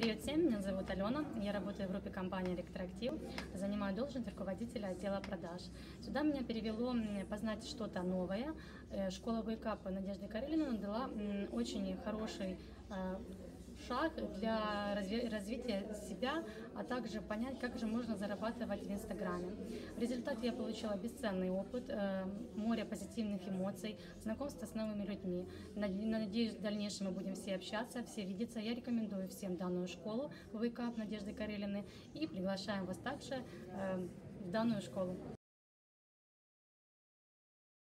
Привет всем, меня зовут Алена, я работаю в группе компании «ЭлектроАктив», занимаю должность руководителя отдела продаж. Сюда меня перевело познать что-то новое. Школа Wake Up Надежды Карелиной дала очень хороший шаг для развития себя, а также понять, как же можно зарабатывать в Инстаграме. В результате я получила бесценный опыт, море позитивных эмоций, знакомство с новыми людьми. Надеюсь, в дальнейшем мы будем все общаться, все видеться. Я рекомендую всем данную школу Wake Up Надежды Карелины и приглашаем вас также в данную школу.